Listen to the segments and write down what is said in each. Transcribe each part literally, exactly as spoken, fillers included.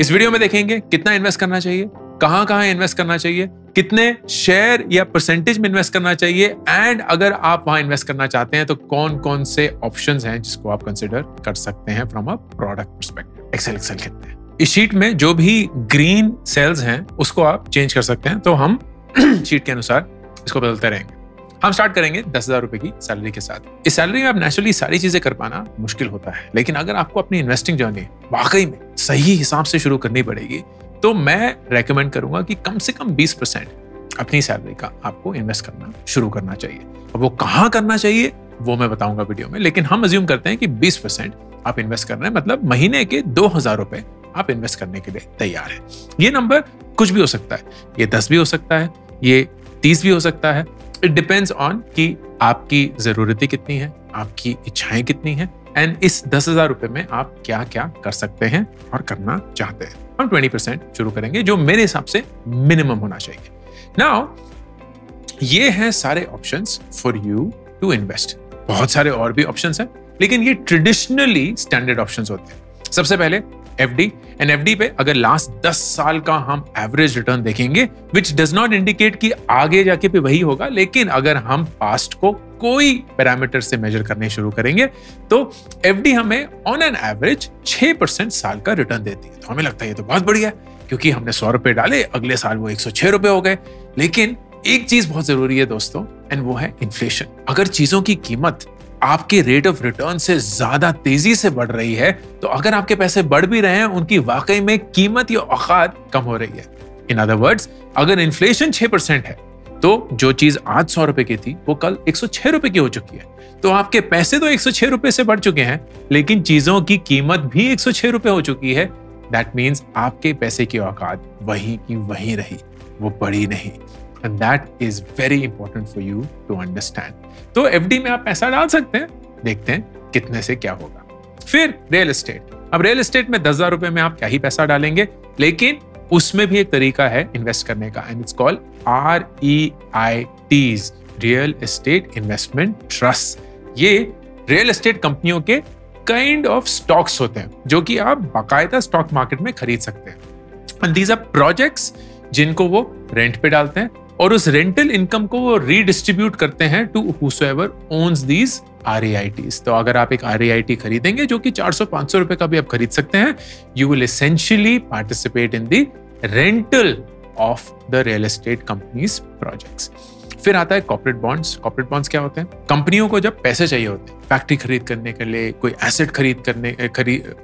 इस वीडियो में देखेंगे कितना इन्वेस्ट करना चाहिए, कहां कहां इन्वेस्ट करना चाहिए, कितने शेयर या परसेंटेज में इन्वेस्ट करना चाहिए एंड अगर आप वहां इन्वेस्ट करना चाहते हैं तो कौन कौन से ऑप्शंस हैं जिसको आप कंसिडर कर सकते हैं from a product perspective. Excel excel खेलते हैं। इस शीट में जो भी ग्रीन सेल्स हैं उसको आप चेंज कर सकते हैं, तो हम शीट के अनुसार इसको बदलते रहेंगे। हम स्टार्ट करेंगे दस हजार रुपए की सैलरी के साथ। इस सैलरी में आप नेचुरली सारी चीजें कर पाना मुश्किल होता है, लेकिन अगर आपको अपनी इन्वेस्टिंग जर्नी वाकई में सही हिसाब से शुरू करनी पड़ेगी तो मैं रेकमेंड करूंगा कि कम से कम बीस परसेंट अपनी सैलरी का आपको इन्वेस्ट करना शुरू करना चाहिए। अब वो कहाँ करना चाहिए वो मैं बताऊंगा वीडियो में, लेकिन हम अज्यूम करते हैं कि बीस परसेंट आप इन्वेस्ट कर रहे हैं, मतलब महीने के दो हजार रुपए आप इन्वेस्ट करने के लिए तैयार हैं। ये नंबर कुछ भी हो सकता है, ये दस भी हो सकता है, ये तीस भी हो सकता है। इट डिपेंड्स ऑन कि आपकी ज़रूरतें कितनी हैं, आपकी इच्छाएं कितनी हैं एंड इस दस हजार रुपये में आप क्या क्या कर सकते हैं और करना चाहते हैं। हम बीस परसेंट शुरू करेंगे जो मेरे हिसाब से मिनिमम होना चाहिए। नाउ ये हैं सारे options for you to invest. बहुत सारे और भी ऑप्शंस हैं लेकिन ये ट्रेडिशनली स्टैंडर्ड ऑप्शंस होते हैं। सबसे पहले एफडी एंड एफडी पे अगर लास्ट दस साल का हम एवरेज रिटर्न देखेंगे, विच डज नॉट इंडिकेट कि आगे जाके भी वही होगा, लेकिन अगर हम पास्ट को कोई पैरामीटर से मेजर करने शुरू करेंगे तो एफडी हमें ऑन एन एवरेज छह परसेंट साल का रिटर्न देती है। तो हमें लगता है ये तो बहुत बढ़िया है क्योंकि हमने सौ रुपए डाले, अगले साल वो एक सौ छह रुपए हो गए। लेकिन एक चीज बहुत जरूरी है दोस्तों एंड वो है इन्फ्लेशन। अगर चीजों की कीमत आपके रेट ऑफ रिटर्न से ज्यादा तेजी से बढ़ रही है तो अगर आपके पैसे बढ़ भी रहे हैं उनकी वाकई में कीमत या औकात कम हो रही है। इन अदर वर्ड्स, अगर इन्फ्लेशन छह परसेंट है तो जो चीज आज सौ रुपए की थी वो कल एक सौ छह रुपए की हो चुकी है। तो आपके पैसे तो एक सौ छह रुपए से बढ़ चुके हैं लेकिन चीजों की कीमत भी एक सौ छह रुपए हो चुकी है। दैट मीन्स आपके पैसे की औकात वही की वही रही, वो बढ़ी नहीं। And that is very important for you to understand. तो एफडी में आप पैसा डाल सकते हैं, देखते हैं कितने से क्या होगा। फिर रियल एस्टेट। अब रियल एस्टेट में दस हजार रुपए में आप क्या ही पैसा डालेंगे, लेकिन उसमें भी एक तरीका है इन्वेस्ट करने का and it's called R E I Ts, real estate investment trust. ये रियल एस्टेट कंपनियों के काइंड ऑफ स्टॉक्स होते हैं जो कि आप बाकायदा स्टॉक मार्केट में खरीद सकते हैं एंड दीज आर प्रोजेक्ट्स जिनको वो रेंट पे डालते हैं और उस रेंटल इनकम को वो रीडिस्ट्रीब्यूट करते हैं to whosoever owns these R E I Ts. तो अगर आप एक आर ई आई टी खरीदेंगे जो कि चार सौ पाँच सौ रुपए का भी आप खरीद सकते हैं, you will essentially participate in the rental of the real estate companies projects. फिर आता है कॉर्पोरेट बॉन्ड्स। कॉर्पोरेट बॉन्ड्स क्या होते हैं? कंपनियों को जब पैसे चाहिए होते हैं फैक्ट्री खरीद करने के लिए, कोई एसेट खरीद करने खरीद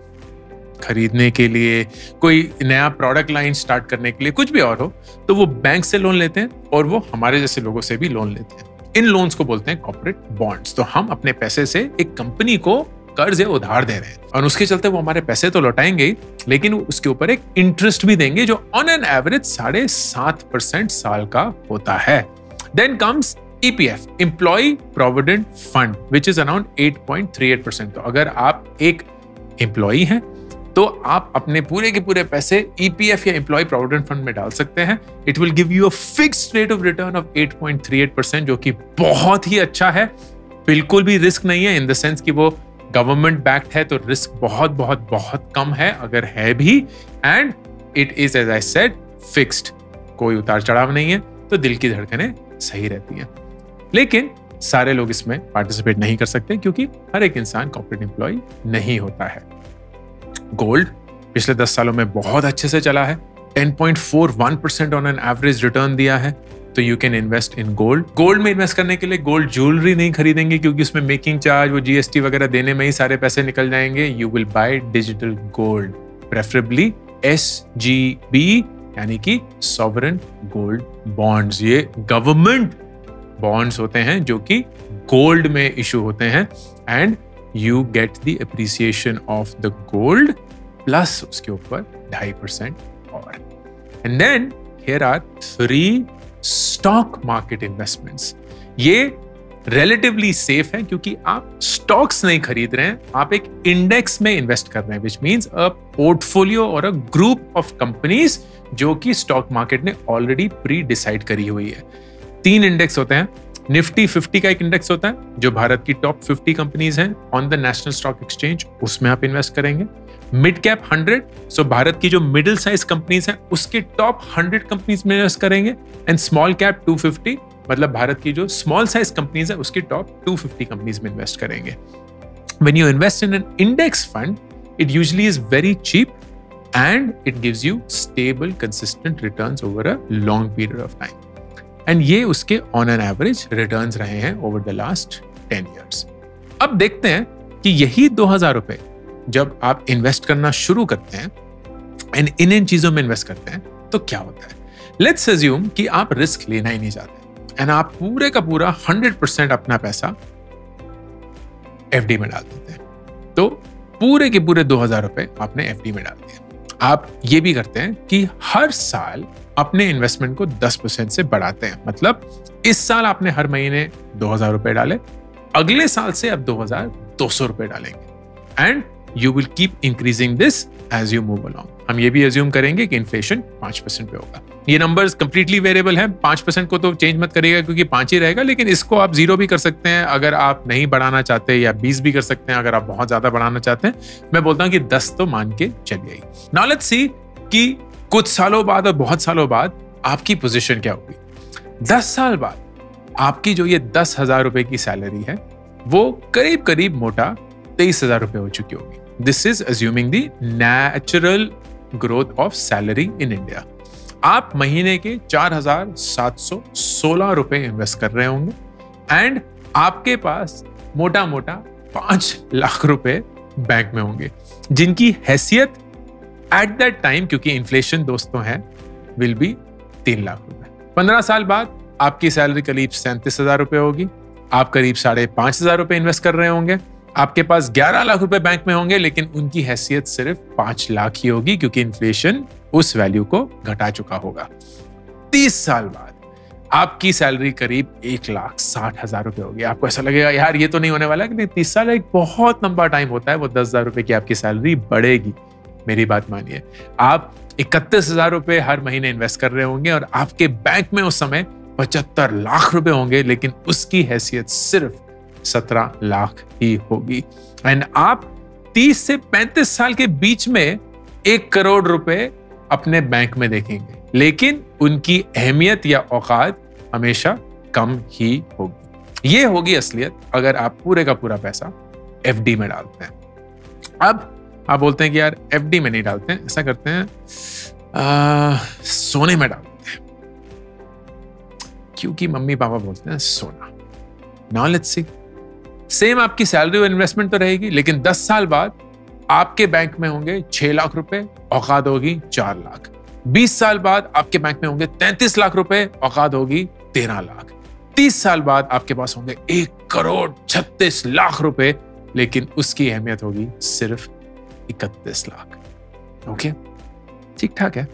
खरीदने के लिए, कोई नया प्रोडक्ट लाइन स्टार्ट करने के लिए, कुछ भी और हो, तो वो बैंक से लोन लेते हैं और वो हमारे जैसे लोगों से भी लोन लेते हैं। इन लोन्स को बोलते हैं कॉर्पोरेट बॉन्ड्स। तो हम अपने पैसे से एक कंपनी को कर्ज या उधार दे रहे हैं और उसके चलते वो हमारे पैसे तो लौटाएंगे लेकिन उसके ऊपर एक इंटरेस्ट भी देंगे जो ऑन एन एवरेज साढ़े सात परसेंट साल का होता है। Then comes E P F, employee provident fund, which is around eight point three eight percent. तो अगर आप एक एम्प्लॉई हैं तो आप अपने पूरे के पूरे पैसे ई पी एफ या एम्प्लॉय प्रोविडेंट फंड में डाल सकते हैं। It will give you a fixed rate of return of eight point three eight percent जो कि बहुत ही अच्छा है, बिल्कुल भी रिस्क नहीं है इन द सेंस कि वो गवर्नमेंट बैक्ड है तो रिस्क बहुत बहुत बहुत कम है अगर है भी, and it is as I said fixed, कोई उतार चढ़ाव नहीं है तो दिल की धड़कनें सही रहती हैं। लेकिन सारे लोग इसमें पार्टिसिपेट नहीं कर सकते क्योंकि हर एक इंसान कॉर्पोरेट एम्प्लॉय नहीं होता है। गोल्ड पिछले दस सालों में बहुत अच्छे से चला है, ten point four one percent on an average return दिया है, तो you can invest in gold. Gold में इन्वेस्ट करने के लिए गोल्ड ज्वेलरी नहीं खरीदेंगे क्योंकि उसमें मेकिंग चार्ज, वो जी एस टी वगैरह देने में ही सारे पैसे निकल जाएंगे। You will buy digital gold, preferably S G B यानी कि सॉवरेन गोल्ड बॉन्ड्स। ये गवर्नमेंट बॉन्ड्स होते हैं जो कि गोल्ड में इशू होते हैं and You get the appreciation of the gold plus उसके ऊपर ढाई परसेंट और। And then here are three stock market investments. ये relatively safe है क्योंकि आप stocks नहीं खरीद रहे हैं, आप एक index में invest कर रहे हैं, which means a portfolio or a group of companies जो कि stock market ने already pre-decide करी हुई है। तीन index होते हैं निफ्टी फिफ्टी का एक इंडेक्स होता है जो भारत की टॉप फिफ्टी कंपनीज हैं on the national stock exchange, उसमें आप इन्वेस्ट करेंगे। Mid cap hundred, so Bharat की जो मिडिल साइज कंपनीज हैं उसके टॉप हंड्रेड कंपनीज में इन्वेस्ट करेंगे। And small cap two fifty, मतलब भारत की जो स्मॉल साइज कंपनीज है उसकी टॉप टू फिफ्टी कंपनीज में इन्वेस्ट करेंगे। When you invest in an index fund, it usually is very cheap and it gives you stable consistent returns over a long period of time. And ये उसके on an average returns रहे हैं over the last ten years. अब देखते हैं कि यही दो हजार रुपए जब आप इन्वेस्ट करना शुरू करते हैं एंड इन इन चीजों में इन्वेस्ट करते हैं तो क्या होता है। लेट्स अज्यूम कि आप रिस्क लेना ही नहीं चाहते एंड आप पूरे का पूरा हंड्रेड परसेंट अपना पैसा एफडी में डाल देते हैं, तो पूरे के पूरे दो हजार रुपए आपने एफडी में डाल दिए। आप ये भी करते हैं कि हर साल अपने इन्वेस्टमेंट को दस परसेंट से बढ़ाते हैं, मतलब इस साल आपने हर महीने दो हजार रुपए डाले, अगले साल से आप दो हजार दो सौ रुपए डालेंगे and you will keep increasing this as you move along. हम ये भी अज्यूम करेंगे कि इन्फ्लेशन पांच परसेंट पे होगा। ये नंबर्स कंप्लीटली वेरिएबल हैं, पांच परसेंट को तो चेंज मत करिएगा क्योंकि पांच ही रहेगा, लेकिन इसको आप जीरो भी कर सकते हैं अगर आप नहीं बढ़ाना चाहते, या बीस भी कर सकते हैं अगर आप बहुत ज्यादा बढ़ाना चाहते हैं। मैं बोलता हूँ कि दस तो मान के चलिए। नाउ लेट्स सी कि कुछ सालों बाद और बहुत सालों बाद आपकी पोजिशन क्या होगी। दस साल बाद आपकी जो ये दस हजार रुपए की सैलरी है वो करीब करीब मोटा तेईस हजार रुपए हो चुकी होगी। This is assuming the natural growth of salary in India. आप महीने के चार हजार सात सौ सोलह रुपए इन्वेस्ट कर रहे होंगे एंड आपके पास मोटा मोटा पांच लाख रुपए बैंक में होंगे, जिनकी हैसियत एट दैट टाइम, क्योंकि इन्फ्लेशन दोस्तों है, विल बी तीन लाख रुपए। पंद्रह साल बाद आपकी सैलरी करीब सैंतीस हजार रुपए होगी, आप करीब साढ़े पांच हजार रुपए इन्वेस्ट कर रहे होंगे, आपके पास ग्यारह लाख रुपए बैंक में होंगे, लेकिन उनकी हैसियत सिर्फ पांच लाख ही होगी क्योंकि इन्फ्लेशन उस वैल्यू को घटा चुका होगा। तीस साल बाद आपकी सैलरी करीब एक लाख साठ हजार रुपए होगी। आपको ऐसा लगेगा यार ये तो नहीं होने वाला, लेकिन तीस साल एक बहुत लंबा टाइम होता है, वो दस हजार रुपए की आपकी सैलरी बढ़ेगी। मेरी बात मानिए, आप इकतीस हजार रुपए हर महीने इन्वेस्ट कर रहे होंगे और आपके बैंक में उस समय पचहत्तर लाख रुपए होंगे, लेकिन उसकी हैसियत सिर्फ सत्रह लाख ही होगी। एंड आप तीस से पैंतीस साल के बीच में एक करोड़ रुपए अपने बैंक में देखेंगे, लेकिन उनकी अहमियत या औकात हमेशा कम ही होगी। ये होगी असलियत अगर आप पूरे का पूरा पैसा एफडी में डालते हैं। अब आप बोलते हैं कि यार एफडी में नहीं डालते हैं, ऐसा करते हैं आ, सोने में डालते हैं क्योंकि मम्मी पापा बोलते हैं सोना। नाउ लेट्स सी, सेम आपकी सैलरी और इन्वेस्टमेंट तो रहेगी, लेकिन दस साल बाद आपके बैंक में होंगे छह लाख रुपए, औकात होगी चार लाख। बीस साल बाद आपके बैंक में होंगे तैंतीस लाख रुपए, औकात होगी तेरह लाख। तीस साल बाद आपके पास होंगे एक करोड़ छत्तीस लाख रुपए, लेकिन उसकी अहमियत होगी सिर्फ इकतीस लाख। ओके, ठीक ठाक है।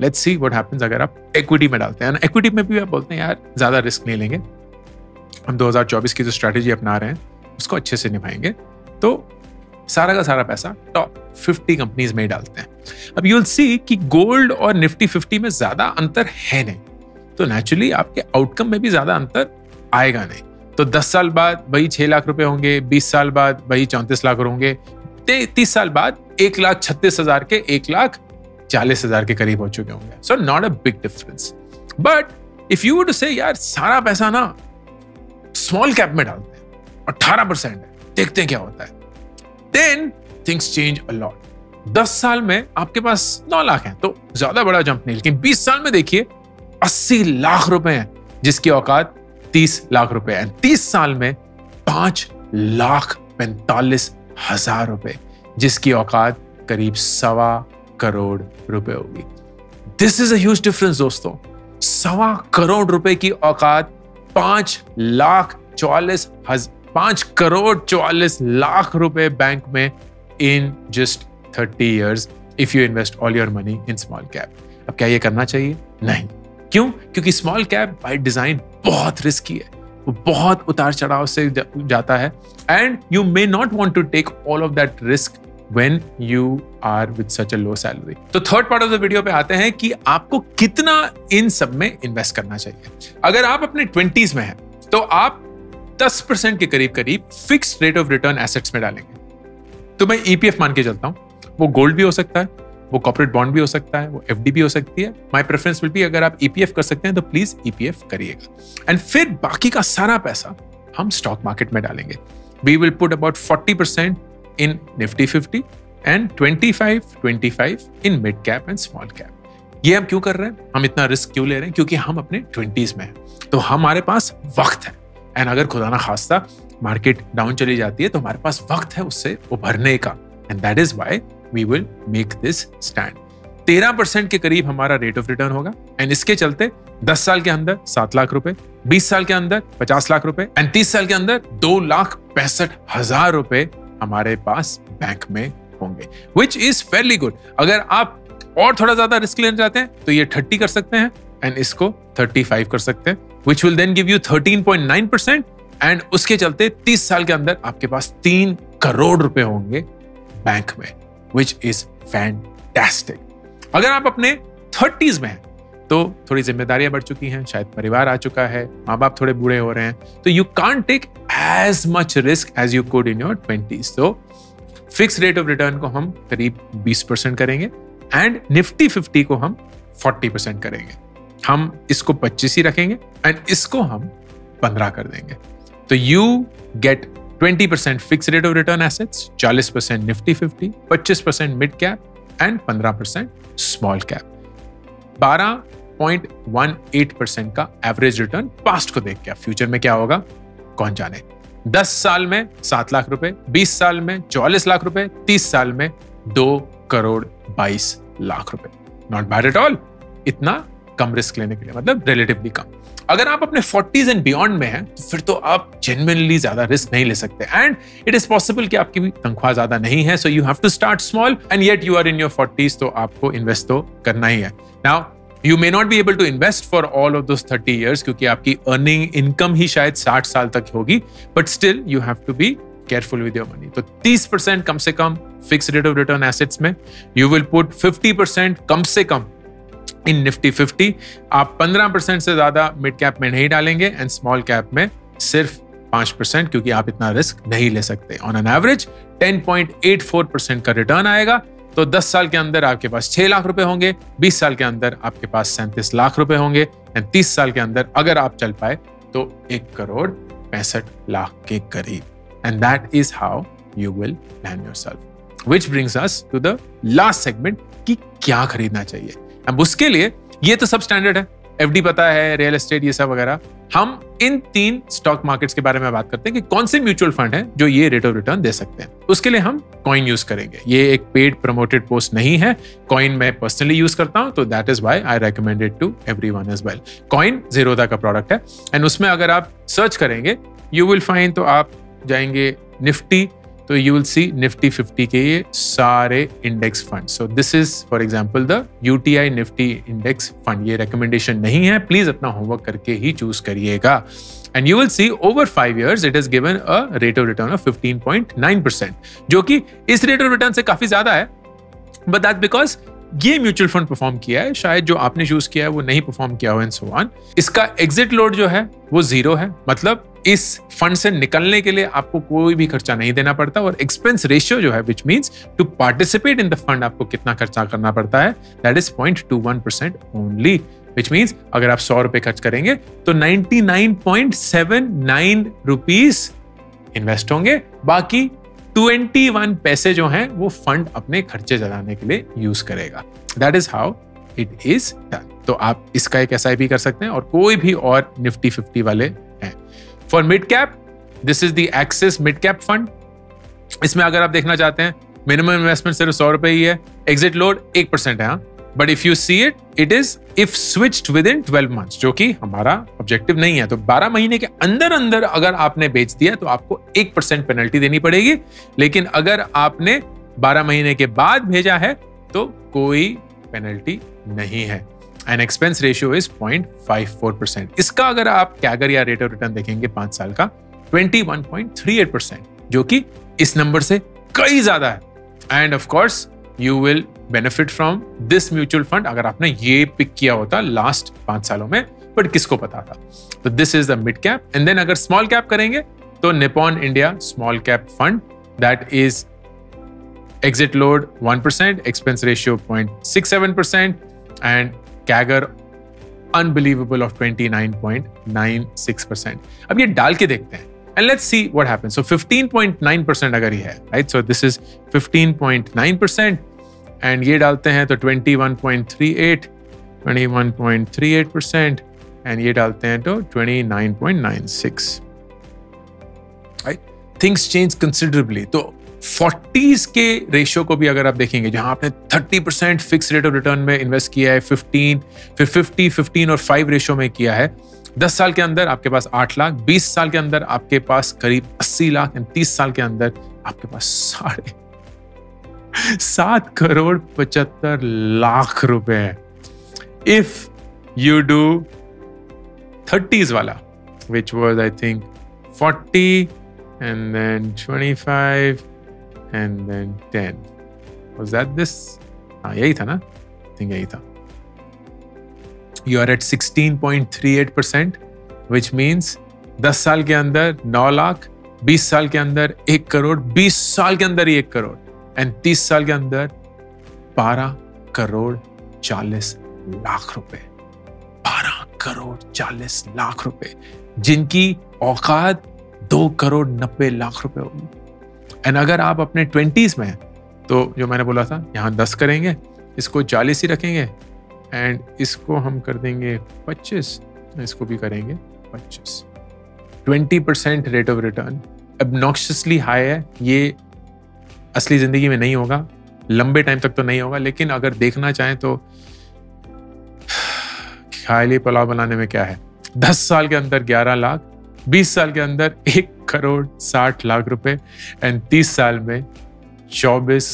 लेट्स सी व्हाट हैपेंस अगर आप इक्विटी में डालते हैं। इक्विटी में भी आप बोलते हैं यार ज्यादा रिस्क नहीं लेंगे, हम दो हजार चौबीस की जो स्ट्रैटेजी अपना रहे हैं उसको अच्छे से निभाएंगे, तो सारा का सारा पैसा टॉप फिफ्टी कंपनीज में ही डालते हैं। अब यू विल सी कि गोल्ड और निफ्टी फिफ्टी में ज्यादा अंतर है नहीं, तो नेचुरली आपके आउटकम में भी ज्यादा अंतर आएगा नहीं। तो दस साल बाद वही छह लाख रुपए होंगे, बीस साल बाद वही चौंतीस लाख होंगे, तीस साल बाद एक लाख छत्तीस हजार के एक लाख चालीस हजार के करीब हो चुके होंगे। So not a big difference. But if you would say यार सारा पैसा ना स्मॉल कैप में डालते हैं, अठारह परसेंट है, देखते हैं क्या होता है, then things change a lot. दस साल में आपके पास नौ लाख हैं, तो ज्यादा बड़ा जंप नहीं, लेकिन बीस साल में देखिए अस्सी लाख रुपए हैं, जिसकी औकात तीस लाख रुपए है। तीस साल में पांच लाख पैंतालीस हजार रुपए, जिसकी औकात करीब सवा करोड़ रुपए होगी। This is a huge difference दोस्तों। सवा करोड़ रुपए की औकात पांच लाख चौवालीस पांच करोड़ चौवालीस लाख रुपए बैंक में in just thirty years if you invest all your money in small cap. अब क्या ये करना चाहिए? नहीं। क्यों? क्योंकि स्मॉल कैप बाय डिजाइन बहुत रिस्की है, वो बहुत उतार चढ़ाव से जाता है and you may not want to take all of that risk when you are with such a low salary. तो third part of the video पे आते हैं कि आपको कितना इन सब में इन्वेस्ट करना चाहिए। अगर आप अपने ट्वेंटीज़ में हैं तो आप दस परसेंट के करीब करीब fixed rate of return assets में डालेंगे। तो मैं ईपीएफ मान के चलता हूं, वो गोल्ड भी हो सकता है, वो कॉर्पोरेट बॉन्ड भी हो सकता है, वो एफडी भी हो सकती है। माय प्रेफरेंस विल बी अगर आप ईपीएफ कर सकते हैं तो प्लीज ईपीएफ करिएगा। एंड फिर बाकी का सारा पैसा हम स्टॉक मार्केट में डालेंगे। We will put about forty percent in Nifty fifty and twenty five twenty five in mid cap and small cap. ये हम क्यों कर रहे हैं, हम इतना रिस्क क्यों ले रहे हैं? क्योंकि हम अपने ट्वेंटीज में हैं, तो हमारे पास वक्त है। एंड अगर खुदा ना खास्ता मार्केट डाउन चली जाती है तो हमारे पास वक्त है उससे उभरने का। And that is why we will make this stand. तेरह परसेंट के करीब हमारा रेट ऑफ रिटर्न होगा। एंड इसके चलते दस साल के अंदर सात लाख रुपए, बीस साल के अंदर पचास लाख रुपए एंड तीस साल के अंदर दो लाख पैंसठ हजार रुपए हमारे पास बैंक में होंगे, विच इज फेयरली गुड। अगर आप और थोड़ा ज्यादा रिस्क लेना चाहते हैं तो ये थर्टी कर सकते हैं एंड इसको थर्टी फाइव कर सकते हैं, which will then give you thirteen point nine percent. And उसके चलते तीस साल के अंदर आपके पास तीन करोड़ रुपए होंगे बैंक में, विच इज फैंटास्टिक। अगर आप अपने थर्टीज में हैं तो थोड़ी जिम्मेदारियां बढ़ चुकी हैं, शायद परिवार आ चुका है, माँ बाप थोड़े बूढ़े हो रहे हैं, तो you can't take as much risk as you could in your twenties. तो फिक्स रेट ऑफ रिटर्न को हम करीब बीस परसेंट करेंगे एंड निफ्टी फिफ्टी को हम फोर्टी परसेंट करेंगे। हम इसको पच्चीस ही रखेंगे एंड इसको हम पंद्रह कर देंगे। तो you get twenty percent fix rate of return assets, forty percent Nifty fifty, twenty five percent mid cap and fifteen percent small cap. Twelve point one eight percent का एवरेज रिटर्न पास्ट को देख के, future में क्या होगा कौन जाने। दस साल में सात लाख रुपए, बीस साल में चौवालीस लाख रुपए, तीस साल में दो करोड़ बाईस लाख रुपए। नॉट बैड एट ऑल, इतना कम रिस्क लेने के लिए, मतलब रिलेटिवली कम। अगर आप अपने फोर्टीज एंड बियॉन्ड में हैं तो फिर तो आप जेन्युइनली ज्यादा रिस्क नहीं ले सकते। एंड इट इज पॉसिबल कि आपकी भी तनख्वाह ज्यादा नहीं है, so you have to start small and yet you are in your forties, तो आपको इन्वेस्ट तो करना ही है। Now you may not be able to invest for all of those thirty years, क्योंकि आपकी अर्निंग इनकम ही शायद साठ साल तक होगी, but still you have to be careful with your money. तो थर्टी परसेंट कम से कम fixed rate of return assets में, you will put fifty percent कम से कम in Nifty फिफ्टी, आप पंद्रह परसेंट से ज्यादा mid cap में नहीं डालेंगे and small cap में सिर्फ फाइव परसेंट, क्योंकि आप इतना रिस्क नहीं ले सकते। On an average ten point eight four percent का रिटर्न आएगा। तो दस साल के अंदर आपके पास छह लाख रुपए होंगे, बीस साल के अंदर आपके पास सैंतीस लाख रुपए होंगे एंड तीस साल के अंदर अगर आप चल पाए तो एक करोड़ पैंसठ लाख के करीब। And that is how you will plan yourself. Which brings us to the last segment, कि क्या खरीदना चाहिए। अब उसके लिए ये तो सब स्टैंडर्ड है, एफडी पता है, रियल एस्टेट ये सब वगैरह। हम इन तीन स्टॉक मार्केट्स के बारे में बात करते हैं कि कौन से म्यूचुअल फंड है जो ये रेट ऑफ रिटर्न दे सकते हैं। उसके लिए हम कॉइन यूज करेंगे। ये एक पेड प्रमोटेड पोस्ट नहीं है, कॉइन मैं पर्सनली यूज करता हूं, तो that is why I recommend it to everyone as well. Coin Zerodha का प्रोडक्ट है एंड उसमें अगर आप सर्च करेंगे यू विल फाइंड, तो आप जाएंगे निफ्टी, तो you will see Nifty fifty के ये सारे index fund. So this is for example the UTI Nifty index fund. ये रिकमेंडेशन नहीं है, प्लीज अपना होमवर्क करके ही चूज करिएगा। And you will see over five years it is given a rate of return of fifteen point nine percent, जो कि इस रेट ऑफ रिटर्न से काफी ज्यादा है, बट दैट बिकॉज ये म्यूचुअल फंड परफॉर्म किया है, शायद जो आपने चूज किया है वो नहीं परफॉर्म किया हो एंड सो ऑन। इसका एग्जिट लोड जो है वो जीरो है, मतलब इस फंड से निकलने के लिए आपको कोई भी खर्चा नहीं देना पड़ता। और एक्सपेंस रेशियो जो है, which means to participate in the fund आपको कितना खर्चा करना पड़ता है, that is point two one percent only, which means अगर आप सौ रुपए खर्च करेंगे तो निन्यानवे point seven nine rupees invest होंगे, बाकी इक्कीस पैसे जो हैं वो फंड अपने खर्चे चलाने के लिए यूज करेगा। That is how it is done. तो आप इसका एक एसआईपी कर सकते हैं और कोई भी और निफ्टी फिफ्टी वाले हैं। For mid cap this is the Axis mid cap fund. इसमें अगर आप देखना चाहते हैं मिनिमम इन्वेस्टमेंट सिर्फ सौ रुपए ही है, एग्जिट लोड एक परसेंट है, but if you see it it is if switched with in twelve months, जो कि हमारा ऑब्जेक्टिव नहीं है। तो बारह महीने के अंदर अंदर अगर आपने बेच दिया तो आपको एक परसेंट पेनल्टी देनी पड़ेगी, लेकिन अगर आपने बारह महीने के बाद भेजा है तो कोई पेनल्टी नहीं है। And expense ratio is point five four percent. इसका अगर आप कैगर या रेट ऑफ रिटर्न देखेंगे पांच साल का, twenty one point three eight percent, जो कि इस नंबर से कई ज्यादा है। And of course you will benefit from this mutual fund अगर आपने ये पिक किया होता लास्ट पांच सालों में, बट किसको पता था। तो this is the mid cap and then अगर स्मॉल कैप करेंगे तो Nippon India small cap fund, that is exit load one percent, expense ratio zero point six seven percent and C A G R unbelievable of twenty-nine point nine six percent. अब ये डाल के देखते हैं and let's see what happens. So fifteen point nine percent अगर ये है, right? So this is fifteen point nine percent and ये डालते हैं तो twenty-one point three eight, twenty-one point three eight percent and ये डालते हैं तो twenty-nine point nine six. Right? Things change considerably. तो फोर्टीज के रेशियो को भी अगर आप देखेंगे जहां आपने thirty percent fix rate of return में इन्वेस्ट किया है, फिफ्टीन फिर फिफ्टी, फिफ्टीन और फाइव रेशियो में किया है, दस साल के अंदर आपके पास आठ लाख, बीस साल के अंदर आपके पास करीब अस्सी लाख एंड तीस साल के अंदर आपके पास साढ़े सात करोड़ पचहत्तर लाख रुपए है। इफ यू डू थर्टीज वाला which was I think forty and then twenty-five and then ten. Was that this? हाँ यही था ना? I think यही था. You are at sixteen point three eight percent, which means दस साल के अंदर नौ लाख, बीस साल के अंदर एक करोड़, बीस साल के अंदर ही एक करोड़ and तीस साल के अंदर बारह करोड़ चालीस लाख रुपए, बारह करोड़ चालीस लाख रुपए, जिनकी औकात दो करोड़ नब्बे लाख रुपए होगी। एंड अगर आप अपने ट्वेंटीज में तो जो मैंने बोला था यहाँ दस करेंगे, इसको चालीस ही रखेंगे एंड इसको हम कर देंगे पच्चीस, इसको भी करेंगे पच्चीस। Twenty percent rate of return obnoxiously high है। ये असली जिंदगी में नहीं होगा, लंबे टाइम तक तो नहीं होगा, लेकिन अगर देखना चाहें तो खाली पुलाव बनाने में क्या है। दस साल के अंदर ग्यारह लाख, बीस साल के अंदर एक करोड़ साठ लाख रुपए एंड तीस साल में चौबीस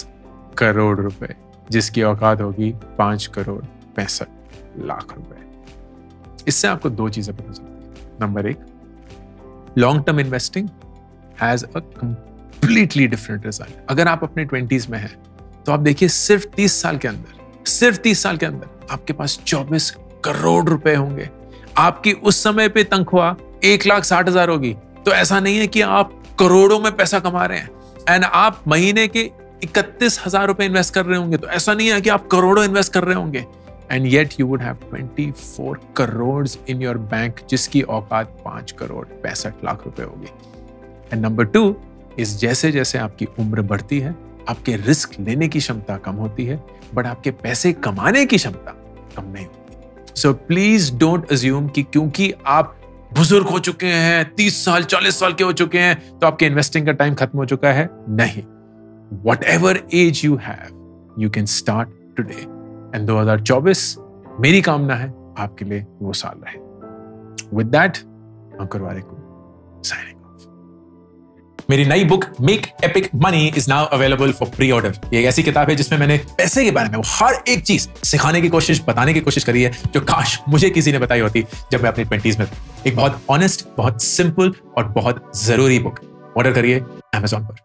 करोड़ रुपए, जिसकी औकात होगी पाँच करोड़ पैंसठ लाख रुपए। इससे आपको दो चीजें पता चलती है। नंबर एक, long term investing has a completely different result. अगर आप अपने ट्वेंटीज में हैं तो आप देखिए सिर्फ तीस साल के अंदर, सिर्फ तीस साल के अंदर आपके पास चौबीस करोड़ रुपए होंगे। आपकी उस समय पे तनख्वाह एक लाख साठ हजार होगी, तो ऐसा नहीं है कि आप करोड़ों में पैसा कमा रहे हैं। एंड आप महीने के इकतीस हजार रुपए इन्वेस्ट कर रहे होंगे, तो ऐसा नहीं है कि आप करोड़ों इन्वेस्ट कर रहे होंगे। And yet you would have चौबीस करोड़ इन योर बैंक, जिसकी औकात पांच करोड़ पैंसठ लाख रुपए होगी। एंड नंबर टू इस, जैसे जैसे आपकी उम्र बढ़ती है आपके रिस्क लेने की क्षमता कम होती है, बट आपके पैसे कमाने की क्षमता कम नहीं होती। सो प्लीज डोंट अज्यूम कि क्योंकि आप बुजुर्ग हो चुके हैं, तीस साल चालीस साल के हो चुके हैं, तो आपके इन्वेस्टिंग का टाइम खत्म हो चुका है। नहीं, whatever as you have you can start today and दो हजार चौबीस मेरी कामना है आपके लिए वो साल रहे। विद दैट अंकुर वालेकुम साइनिंग ऑफ। मेरी नई book make epic money is now available for pre order. ये एक ऐसी किताब है जिसमें मैंने पैसे के बारे में वो हर एक चीज सिखाने की कोशिश, बताने की कोशिश करी है जो काश मुझे किसी ने बताई होती जब मैं अपनी ट्वेंटीज में। एक बहुत ऑनेस्ट, बहुत सिंपल और बहुत जरूरी बुक। ऑर्डर करिए अमेज़ॉन पर।